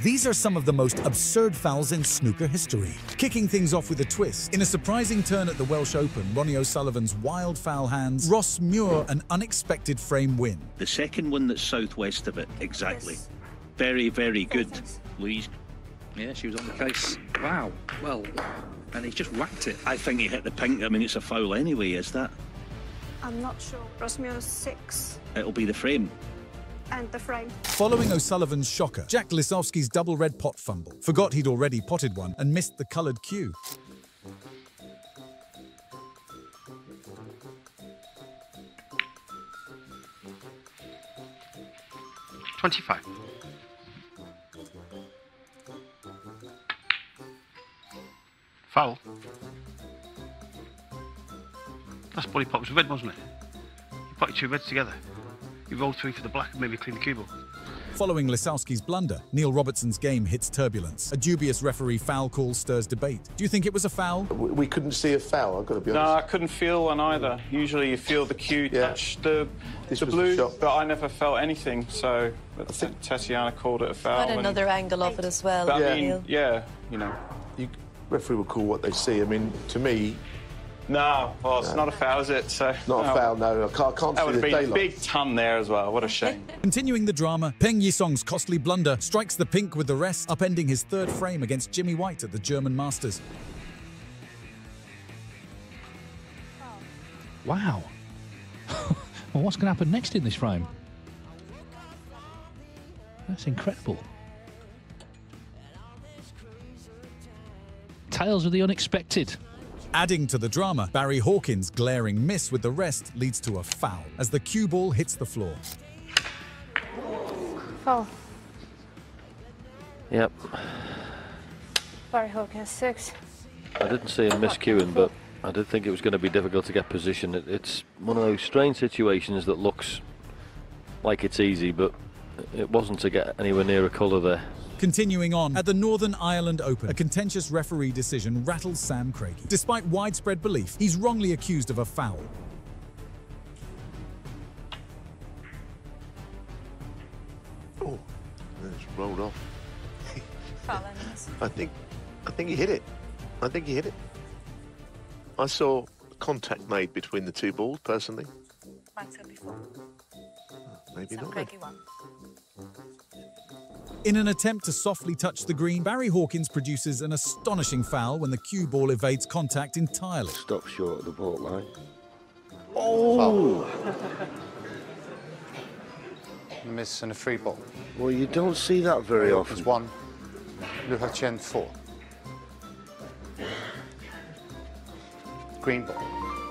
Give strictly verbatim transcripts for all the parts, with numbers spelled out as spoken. These are some of the most absurd fouls in snooker history. Kicking things off with a twist. In a surprising turn at the Welsh Open, Ronnie O'Sullivan's wild foul hands, Ross Muir an unexpected frame win. The second one that's southwest of it, exactly. Yes. Very, very good, Louise. Yeah, she was on the case. Wow, well, and he just whacked it. I think he hit the pink. I mean, it's a foul anyway, is that? I'm not sure. Ross Muir's six. It'll be the frame. And the frame. Following O'Sullivan's shocker, Jack Lisowski's double red pot fumble. Forgot he'd already potted one and missed the coloured cue. twenty-five. Foul. That's body pop. It was red, wasn't it? You potted two reds together. He rolled through for the black and maybe clean the cue ball. Following Lisowski's blunder, Neil Robertson's game hits turbulence. A dubious referee foul call stirs debate. Do you think it was a foul? We couldn't see a foul, I've got to be honest. No, I couldn't feel one either. Usually you feel the cue yeah. touch the, the blue, the but I never felt anything, so but I think Tatiana called it a foul. Quite another and, angle of it as well. But yeah. I mean, yeah, you know. You, referee will call what they see. I mean, to me... No, well, it's no. not a foul, is it? So, not no. a foul, no. I can't, I can't that see the daylight. That would have been a big ton there as well. What a shame. Continuing the drama, Peng Yisong's costly blunder strikes the pink with the rest, upending his third frame against Jimmy White at the German Masters. Wow. Well, what's going to happen next in this frame? That's incredible. Tales of the unexpected. Adding to the drama, Barry Hawkins' glaring miss with the rest leads to a foul as the cue ball hits the floor. Foul. Yep. Barry Hawkins, six. I didn't see him miscuing, but I did think it was going to be difficult to get position. It, it's one of those strange situations that looks like it's easy, but it wasn't to get anywhere near a colour there. Continuing on, at the Northern Ireland Open, a contentious referee decision rattles Sam Craigie. Despite widespread belief, he's wrongly accused of a foul. Oh, it's rolled off. Foul anyways. I think, I think he hit it. I think he hit it. I saw contact made between the two balls, personally. Mine said before. Maybe Sam not. Craigie won. In an attempt to softly touch the green, Barry Hawkins produces an astonishing foul when the cue ball evades contact entirely. Stop short of the ball line. Oh! Miss and a free ball. Well, you don't see that very often. It's one. Luca Chen, four. Green ball.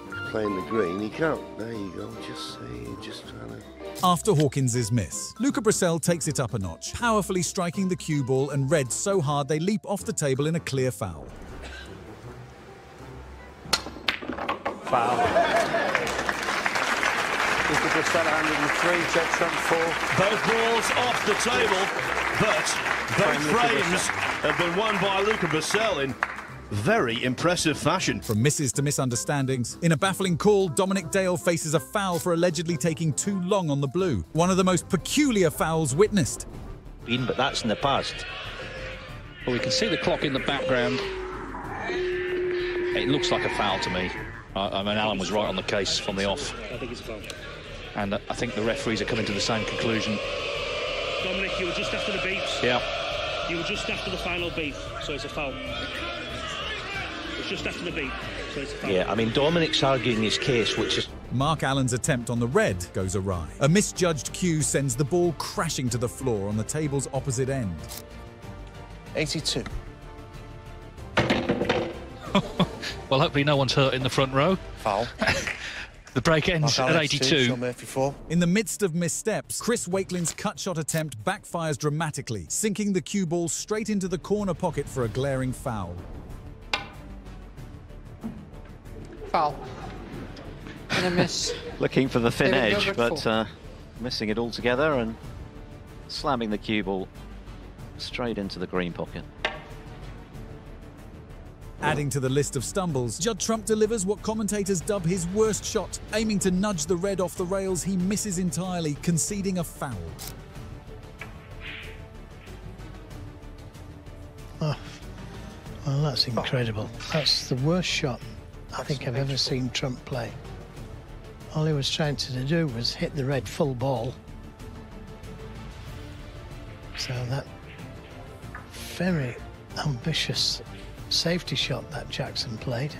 He's playing the green. He can't. There you go. Just see. Just trying to... After Hawkins's miss, Luca Brassell takes it up a notch, powerfully striking the cue ball and red so hard they leap off the table in a clear foul. Foul. Luca Brassell one oh three, Jack Trump four. Both balls off the table, but both frames have been won by Luca Brassell in very impressive fashion. From misses to misunderstandings. In a baffling call, Dominic Dale faces a foul for allegedly taking too long on the blue. One of the most peculiar fouls witnessed. But that's in the past. Well, we can see the clock in the background. It looks like a foul to me. I, I mean, Allen was right on the case from the off. I think it's a foul. And I think the referees are coming to the same conclusion. Dominic, you were just after the beat. Yeah. You were just after the final beat, so it's a foul. Just after the beat. So it's yeah, I mean, Dominic's arguing his case, which is... Mark Allen's attempt on the red goes awry. A misjudged cue sends the ball crashing to the floor on the table's opposite end. eighty-two. Well, hopefully no one's hurt in the front row. Foul. The break ends at eighty-two. In the midst of missteps, Chris Wakelin's cut shot attempt backfires dramatically, sinking the cue ball straight into the corner pocket for a glaring foul. Foul. And a miss. Looking for the thin edge, but uh, missing it altogether and slamming the cue ball straight into the green pocket. Adding to the list of stumbles, Judd Trump delivers what commentators dub his worst shot. Aiming to nudge the red off the rails, he misses entirely, conceding a foul. Oh, well, that's incredible. Oh. That's the worst shot I that's think I've ever seen Trump play. All he was trying to do was hit the red full ball. So that very ambitious safety shot that Jackson played.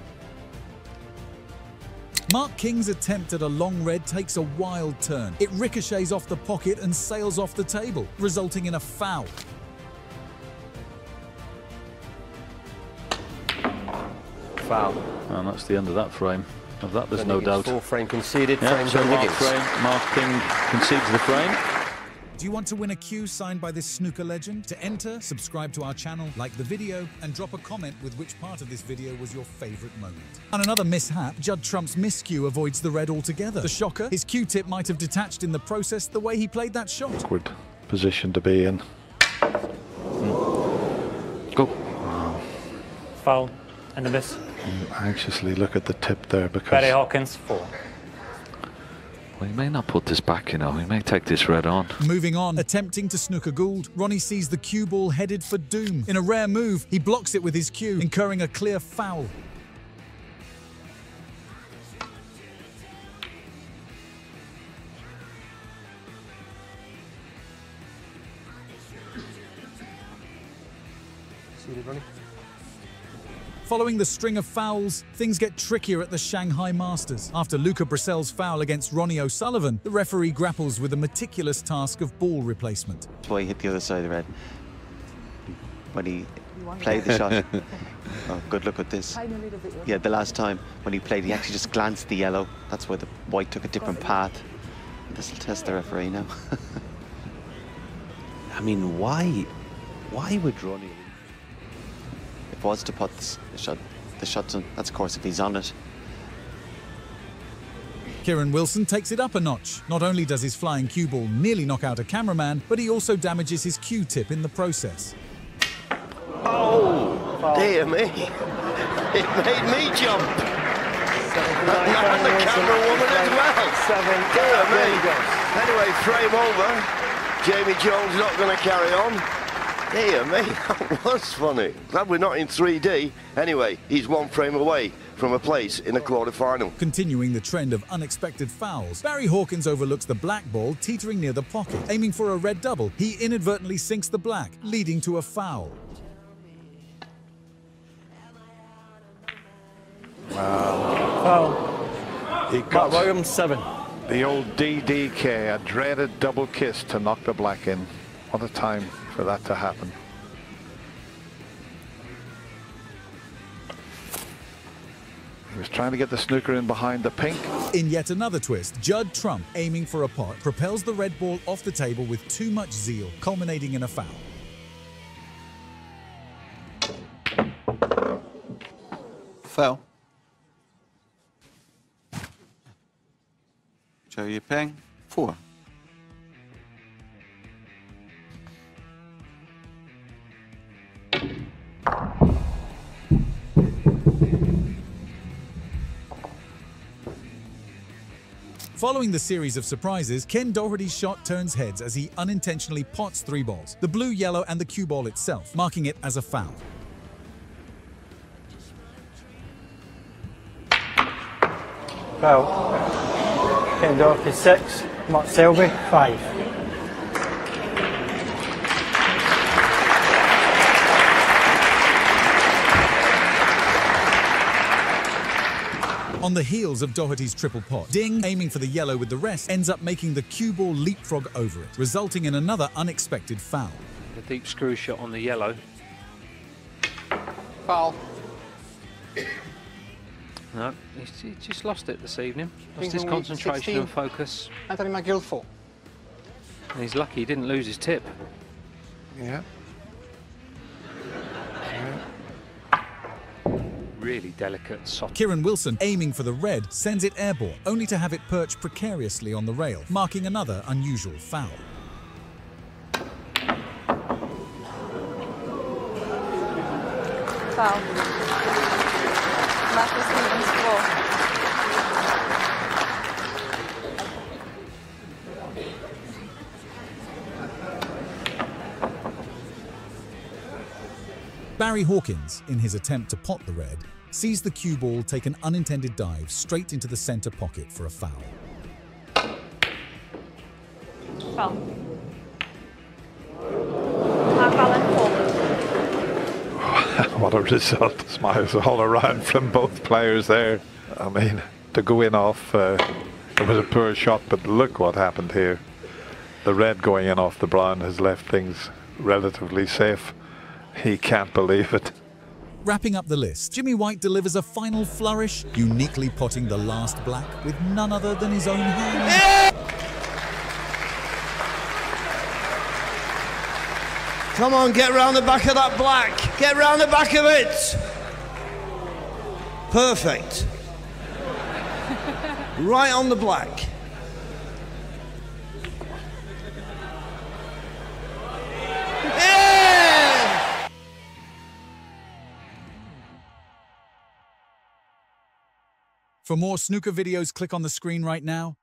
Mark King's attempt at a long red takes a wild turn. It ricochets off the pocket and sails off the table, resulting in a foul. Foul. And that's the end of that frame. Of that, there's no doubt. Four frame conceded, yeah, frames so on Mark, frame, Mark King concedes the frame. Do you want to win a cue signed by this snooker legend? To enter, subscribe to our channel, like the video, and drop a comment with which part of this video was your favourite moment. On another mishap, Judd Trump's miscue avoids the red altogether. The shocker, his cue tip might have detached in the process the way he played that shot. Awkward position to be in. Mm. Go. Wow. Foul and a miss. I anxiously look at the tip there because... Barry Hawkins, four. Well, he may not put this back, you know. He may take this red on. Moving on, attempting to snooker Gould, Ronnie sees the cue ball headed for doom. In a rare move, he blocks it with his cue, incurring a clear foul. See you, Ronnie. Following the string of fouls, things get trickier at the Shanghai Masters. After Luca Brassell's foul against Ronnie O'Sullivan, the referee grapples with a meticulous task of ball replacement. Boy, he hit the other side of the red. When he played the shot, oh, good look at this. Yeah, the last time when he played, he actually just glanced the yellow. That's why the white took a different path. This will test the referee now. I mean, why, why would Ronnie... was to put this, the shot, the shot's on. That's of course if he's on it. Kieran Wilson takes it up a notch. Not only does his flying cue ball nearly knock out a cameraman, but he also damages his cue tip in the process. Oh, oh. Dear me! It made me jump. And not the camera woman as well. Seven. Dear me. Anyway, frame over. Jamie Jones not going to carry on. Dear me, that was funny. Glad we're not in three D. Anyway, he's one frame away from a place in the quarter-final. Continuing the trend of unexpected fouls, Barry Hawkins overlooks the black ball teetering near the pocket. Aiming for a red double, he inadvertently sinks the black, leading to a foul. Wow. Foul. He got William, seven. The old D D K, a dreaded double kiss to knock the black in. What a time for that to happen. He was trying to get the snooker in behind the pink. In yet another twist, Judd Trump, aiming for a pot, propels the red ball off the table with too much zeal, culminating in a foul. Foul. Zhou Yipeng, four. Following the series of surprises, Ken Doherty's shot turns heads as he unintentionally pots three balls, the blue, yellow and the cue ball itself, marking it as a foul. Foul. Ken Doherty, six. Mark Selby, five. On the heels of Doherty's triple pot, Ding, aiming for the yellow with the rest, ends up making the cue ball leapfrog over it, resulting in another unexpected foul. The deep screw shot on the yellow. Foul. No, he's, he's just lost it this evening. Lost his concentration sixteen. And focus. Anthony McGill, four. And he's lucky he didn't lose his tip. Yeah. Really delicate soft. Kieran Wilson, aiming for the red, sends it airborne, only to have it perch precariously on the rail, marking another unusual foul. Foul. Barry Hawkins, in his attempt to pot the red, sees the cue ball take an unintended dive straight into the centre pocket for a foul. Foul. Mark Allen, forward. What a result. Smiles all around from both players there. I mean, to go in off, uh, it was a poor shot, but look what happened here. The red going in off the brown has left things relatively safe. He can't believe it. Wrapping up the list, Jimmy White delivers a final flourish, uniquely potting the last black with none other than his own hand. Come on, get round the back of that black. Get round the back of it. Perfect. Right on the black. For more snooker videos, click on the screen right now.